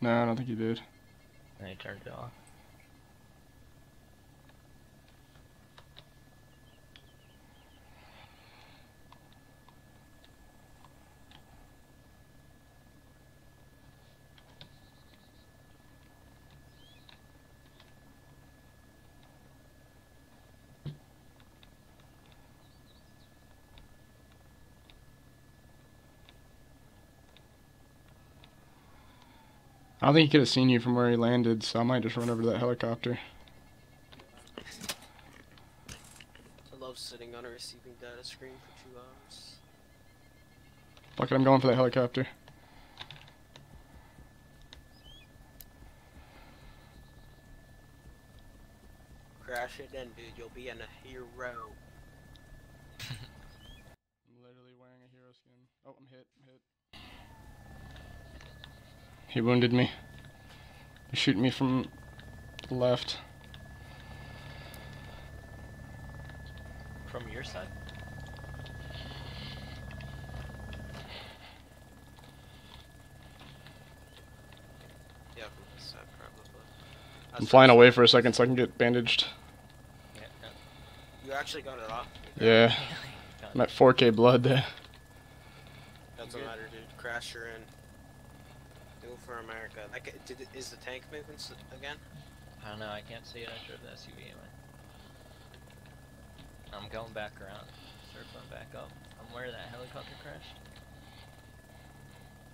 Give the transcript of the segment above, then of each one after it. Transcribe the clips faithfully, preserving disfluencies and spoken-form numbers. No, I don't think he did. And he turned it off. I don't think he could have seen you from where he landed, so I might just run over to that helicopter. I love sitting on a receiving data screen for two hours. Fuck it, I'm going for that helicopter. Crash it in, dude. You'll be in a hero. I'm literally wearing a hero skin. Oh, I'm hit. I'm hit. He wounded me. He's shooting me from the left. From your side. Yeah, from this side probably. I'm flying away for a second so I can get bandaged. Yeah, yeah. You actually got it off. Yeah. I'm at four K blood there. Doesn't matter, dude. Crash, you're in. For America. I can, did, is the tank moving again? I don't know, I can't see it. I drove the S U V in. I'm going back around, circling back up. I'm where that helicopter crashed.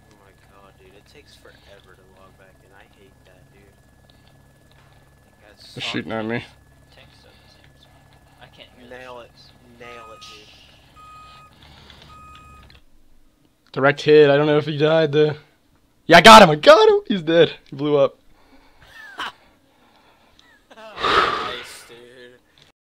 Oh my god, dude, it takes forever to log back in. I hate that, dude. They're shooting at me. Tank's still the same as well. I can't hear Nail it. Nail it, dude. Direct hit. I don't know if he died though. Yeah, I got him! I got him! He's dead. He blew up.